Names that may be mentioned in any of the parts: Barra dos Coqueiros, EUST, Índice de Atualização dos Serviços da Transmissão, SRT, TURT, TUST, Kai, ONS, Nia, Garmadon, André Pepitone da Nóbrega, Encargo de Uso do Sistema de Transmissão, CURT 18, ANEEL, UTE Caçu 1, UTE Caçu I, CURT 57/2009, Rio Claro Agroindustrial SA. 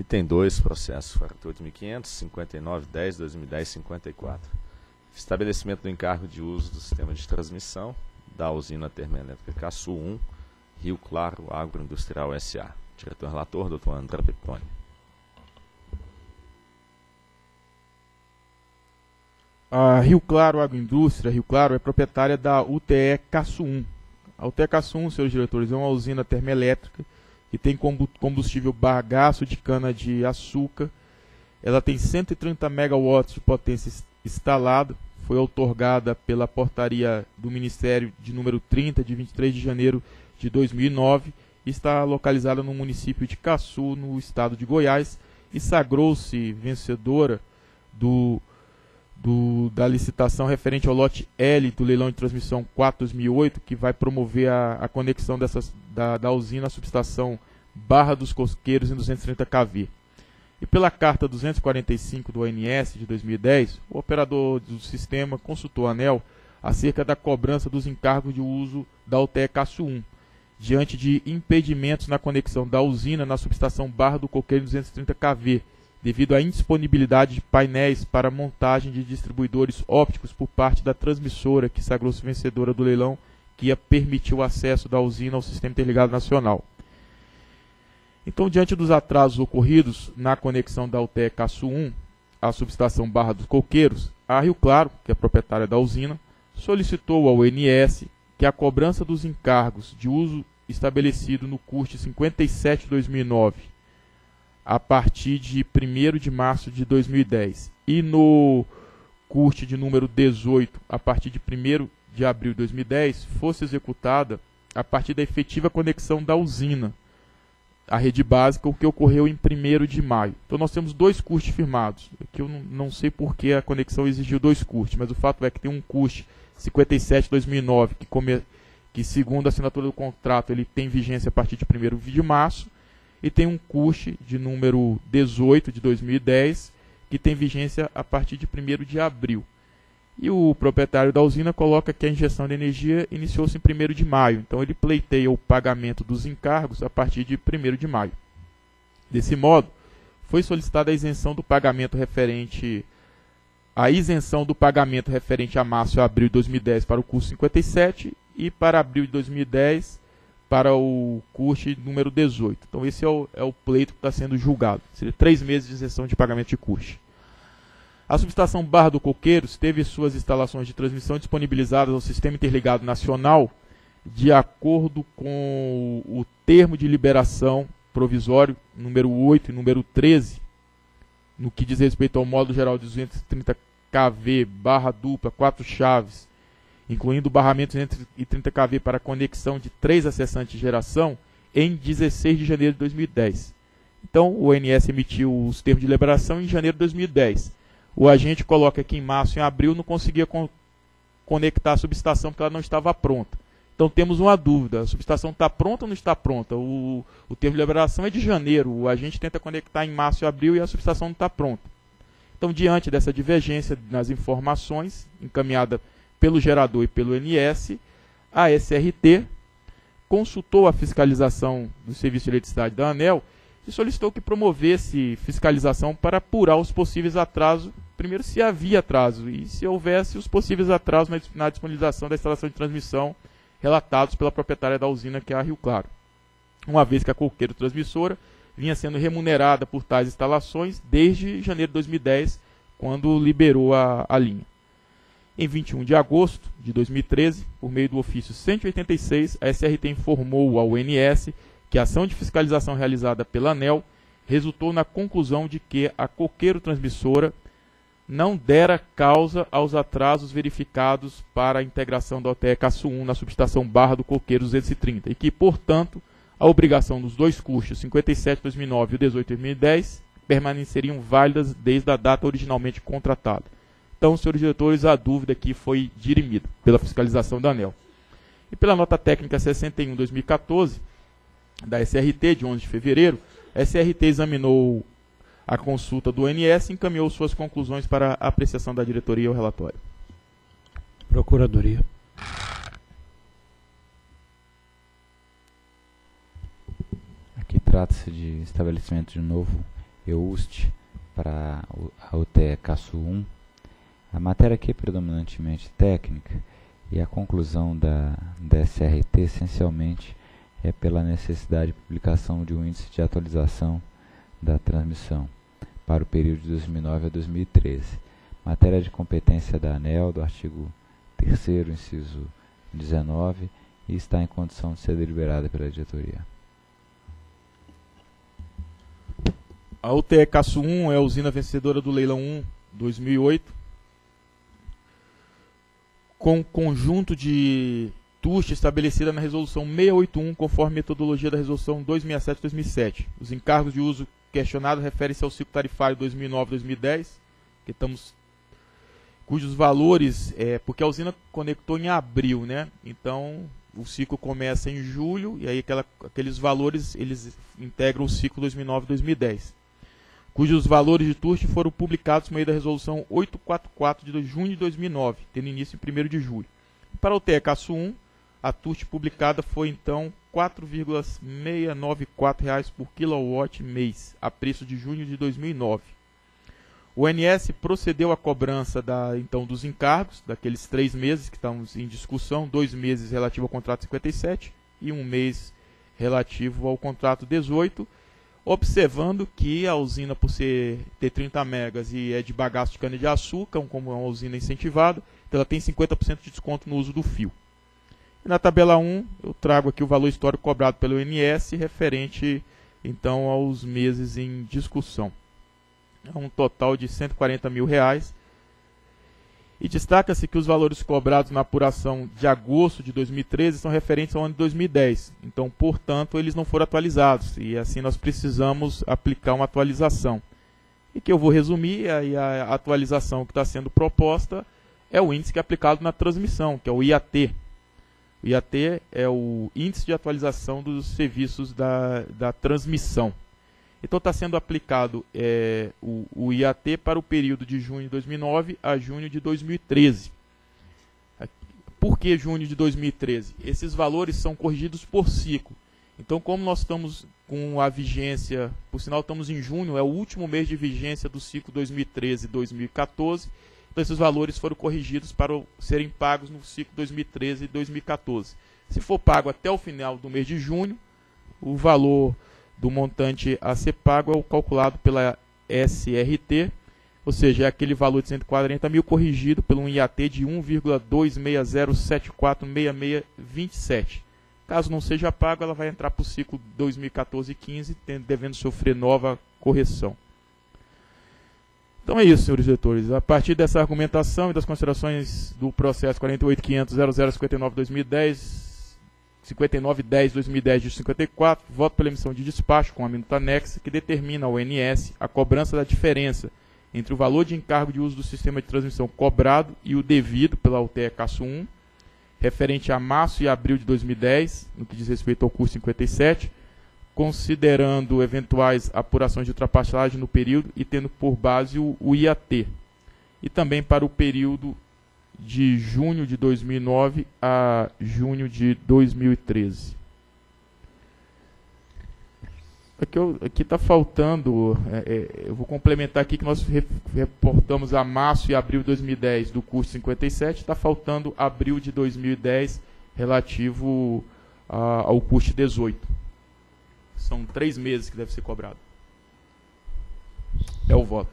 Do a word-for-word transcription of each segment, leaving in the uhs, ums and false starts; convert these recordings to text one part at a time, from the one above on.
E tem dois processos, quarenta e oito mil quinhentos, cinquenta e nove, dez, dois mil e dez, cinquenta e quatro. Estabelecimento do encargo de uso do sistema de transmissão da usina termoelétrica Caçu um, Rio Claro Agroindustrial S A. Diretor-relator, doutor André Pepitone. A Rio Claro Agroindústria, Rio Claro, é proprietária da U T E Caçu um. A U T E Caçu um, seus diretores, é uma usina termoelétrica que tem combustível bagaço de cana-de-açúcar. Ela tem cento e trinta megawatts de potência instalada. Foi outorgada pela portaria do Ministério de número trinta, de vinte e três de janeiro de dois mil e nove. E está localizada no município de Caçu, no estado de Goiás. E sagrou-se vencedora do, do, da licitação referente ao lote L do leilão de transmissão quatro barra dois mil e oito, que vai promover a, a conexão dessas... Da, da usina à subestação Barra dos Coqueiros em duzentos e trinta quilovolts. E pela carta duzentos e quarenta e cinco do O N S de dois mil e dez, o operador do sistema consultou a ANEEL acerca da cobrança dos encargos de uso da U T E Caçu um, diante de impedimentos na conexão da usina na subestação Barra do Coqueiro em duzentos e trinta quilovolts, devido à indisponibilidade de painéis para montagem de distribuidores ópticos por parte da transmissora que sagrou-se vencedora do leilão, que ia permitir o acesso da usina ao Sistema Interligado Nacional. Então, diante dos atrasos ocorridos na conexão da U T E Caçu um à subestação Barra dos Coqueiros, a Rio Claro, que é proprietária da usina, solicitou ao O N S que a cobrança dos encargos de uso estabelecido no CURT cinquenta e sete barra dois mil e nove, a partir de primeiro de março de dois mil e dez, e no CURT de número dezoito, a partir de primeiro de abril de dois mil e dez, fosse executada a partir da efetiva conexão da usina à rede básica, o que ocorreu em primeiro de maio. Então nós temos dois C U R T firmados, que eu não sei por que a conexão exigiu dois C U R T, mas o fato é que tem um C U R T cinquenta e sete barra dois mil e nove, que, come... que segundo a assinatura do contrato ele tem vigência a partir de primeiro de março, e tem um C U R T de número dezoito de dois mil e dez, que tem vigência a partir de primeiro de abril. E o proprietário da usina coloca que a injeção de energia iniciou-se em primeiro de maio. Então, ele pleiteia o pagamento dos encargos a partir de primeiro de maio. Desse modo, foi solicitada a isenção do pagamento referente a isenção do pagamento referente a março e abril de dois mil e dez para o curso cinquenta e sete e para abril de dois mil e dez para o curso número dezoito. Então, esse é o, é o pleito que está sendo julgado. Seria três meses de isenção de pagamento de curso. A subestação Barra do Coqueiros teve suas instalações de transmissão disponibilizadas ao Sistema Interligado Nacional de acordo com o termo de liberação provisório número oito e número treze, no que diz respeito ao módulo geral de duzentos e trinta quilovolts, barra dupla, quatro chaves, incluindo o barramento de duzentos e trinta quilovolts para conexão de três acessantes de geração, em dezesseis de janeiro de dois mil e dez. Então, o O N S emitiu os termos de liberação em janeiro de dois mil e dez. O agente coloca que em março e em abril não conseguia con conectar a subestação porque ela não estava pronta. Então temos uma dúvida, a subestação está pronta ou não está pronta? O, o termo de liberação é de janeiro, o agente tenta conectar em março e abril e a subestação não está pronta. Então, diante dessa divergência nas informações encaminhada pelo gerador e pelo O N S, a S R T consultou a fiscalização do Serviço de Eletricidade da ANEEL e solicitou que promovesse fiscalização para apurar os possíveis atrasos, primeiro se havia atraso e se houvesse os possíveis atrasos na disponibilização da instalação de transmissão relatados pela proprietária da usina, que é a Rio Claro, uma vez que a coqueiro transmissora vinha sendo remunerada por tais instalações desde janeiro de dois mil e dez, quando liberou a, a linha. Em vinte e um de agosto de dois mil e treze, por meio do ofício cento e oitenta e seis, a S R T informou ao O N S que a ação de fiscalização realizada pela ANEEL resultou na conclusão de que a coqueiro transmissora não dera causa aos atrasos verificados para a integração da U T E Caçu um na subestação Barra do Coqueiro duzentos e trinta, e que, portanto, a obrigação dos dois cursos cinquenta e sete barra dois mil e nove e dezoito barra dois mil e dez permaneceriam válidas desde a data originalmente contratada. Então, senhores diretores, a dúvida aqui foi dirimida pela fiscalização da ANEEL. E pela nota técnica sessenta e um barra dois mil e quatorze, da S R T, de onze de fevereiro, a S R T examinou a consulta do O N S e encaminhou suas conclusões para a apreciação da diretoria ao relatório. Procuradoria. Aqui trata-se de estabelecimento de um novo E U S T para a U T E Caçu um. A matéria aqui é predominantemente técnica e a conclusão da, da S R T essencialmente é pela necessidade de publicação de um índice de atualização da transmissão para o período de dois mil e nove a dois mil e treze. Matéria de competência da ANEEL, do artigo terceiro, inciso dezenove, e está em condição de ser deliberada pela diretoria. A U T E Caçu um é a usina vencedora do Leilão um, dois mil e oito, com conjunto de T U S T estabelecida na Resolução seiscentos e oitenta e um, conforme metodologia da Resolução duzentos e sessenta e sete de dois mil e sete. Os encargos de uso questionado referem-se ao ciclo tarifário dois mil e nove a dois mil e dez, que estamos, cujos valores, é, porque a usina conectou em abril, né? Então, o ciclo começa em julho, e aí aquela, aqueles valores, eles integram o ciclo dois mil e nove a dois mil e dez. Cujos valores de T U R T foram publicados por meio da Resolução oitocentos e quarenta e quatro de junho de dois mil e nove, tendo início em primeiro de julho. Para o TECASU um, a T U R T publicada foi então quatro vírgula seiscentos e noventa e quatro reais por quilowatt mês, a preço de junho de dois mil e nove. O O N S procedeu à cobrança da, então, dos encargos, daqueles três meses que estamos em discussão, dois meses relativo ao contrato cinquenta e sete e um mês relativo ao contrato dezoito, observando que a usina, por ser, ter trinta megas e é de bagaço de cana-de-açúcar, como é uma usina incentivada, então ela tem cinquenta por cento de desconto no uso do fio. E na tabela um, eu trago aqui o valor histórico cobrado pelo O N S, referente então aos meses em discussão. É um total de cento e quarenta mil reais. E destaca-se que os valores cobrados na apuração de agosto de dois mil e treze são referentes ao ano de dois mil e dez. Então, portanto, eles não foram atualizados. E assim nós precisamos aplicar uma atualização. E que eu vou resumir, a, a atualização que está sendo proposta é o índice que é aplicado na transmissão, que é o I A T. O I A T é o Índice de Atualização dos Serviços da, da Transmissão. Então está sendo aplicado é, o, o I A T para o período de junho de dois mil e nove a junho de dois mil e treze. Por que junho de dois mil e treze? Esses valores são corrigidos por ciclo. Então, como nós estamos com a vigência, por sinal estamos em junho, é o último mês de vigência do ciclo dois mil e treze a dois mil e quatorze, então esses valores foram corrigidos para serem pagos no ciclo dois mil e treze e dois mil e quatorze. Se for pago até o final do mês de junho, o valor do montante a ser pago é o calculado pela S R T, ou seja, é aquele valor de cento e quarenta mil corrigido pelo I A T de um vírgula dois seis zero sete quatro seis seis dois sete. Caso não seja pago, ela vai entrar para o ciclo dois mil e quatorze a dois mil e quinze, devendo sofrer nova correção. Então é isso, senhores diretores. A partir dessa argumentação e das considerações do processo quarenta e oito ponto quinhentos ponto zero zero cinco nove barra dois mil e dez, cinquenta e nove barra dez barra dois mil e dez de cinquenta e quatro, voto pela emissão de despacho com a minuta anexa que determina ao O N S a cobrança da diferença entre o valor de encargo de uso do sistema de transmissão cobrado e o devido pela U T E Caçu um, referente a março e abril de dois mil e dez, no que diz respeito ao curso cinquenta e sete, considerando eventuais apurações de ultrapassagem no período e tendo por base o, o I A T. E também para o período de junho de dois mil e nove a junho de dois mil e treze. Aqui está faltando, é, é, eu vou complementar aqui que nós reportamos a março e abril de dois mil e dez do curso cinquenta e sete, está faltando abril de dois mil e dez relativo a, ao curso dezoito. São três meses que deve ser cobrado. É o voto.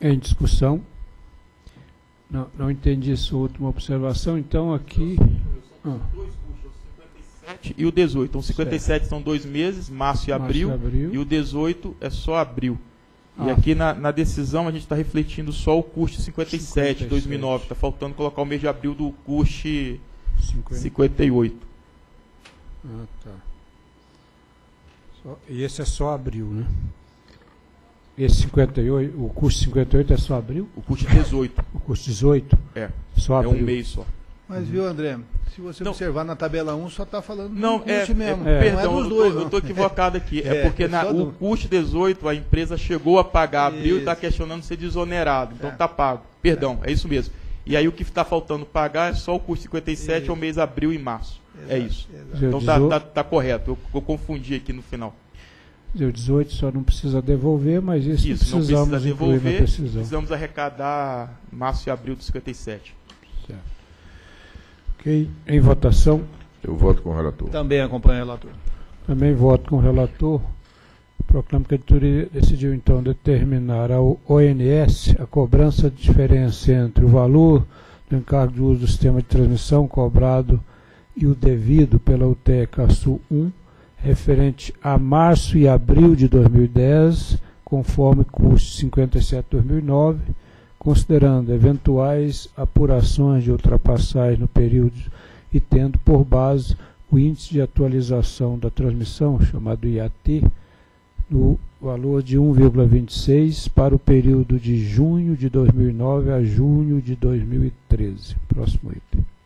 Em discussão. Não, não entendi essa última observação, então aqui... Ah. E o dezoito, então cinquenta e sete são dois meses, março e abril, março e, abril. E o dezoito é só abril. Ah. E aqui na, na decisão a gente está refletindo só o C U R T cinquenta e sete, cinquenta e sete. dois mil e nove, está faltando colocar o mês de abril do C U R T cinquenta e oito. Ah, tá. Só, e esse é só abril, né? Esse cinquenta e oito, o curso cinquenta e oito é só abril? O curso dezoito. O curso dezoito? É. Só abril. É um mês só. Mas, viu, André, se você não observar na tabela um, só está falando do curso é, mesmo. É, perdão, não é dos dois, eu estou equivocado aqui. É, é porque é na, o do... curso dezoito, a empresa chegou a pagar abril e está questionando ser desonerado. Então está é. pago. Perdão, é. é isso mesmo. E aí o que está faltando pagar é só o curso cinquenta e sete, é o mês abril e março. Exato, é isso. Exato. Então está tá, tá correto. Eu, eu confundi aqui no final. O dezoito só não precisa devolver, mas isso, isso precisamos não precisa devolver, precisamos arrecadar março e abril de cinquenta e sete. Certo. Ok. Em votação? Eu voto com o relator. Também acompanho o relator. Também voto com o relator. Proclamo que a editoria decidiu, então, determinar ao O N S a cobrança de diferença entre o valor do encargo de uso do sistema de transmissão cobrado e o devido pela U T E Caçu um, referente a março e abril de dois mil e dez, conforme CURT cinquenta e sete barra dois mil e nove, considerando eventuais apurações de ultrapassagem no período e tendo por base o Índice de Atualização da Transmissão, chamado I A T, no valor de um vírgula vinte e seis para o período de junho de dois mil e nove a junho de dois mil e treze. Próximo item.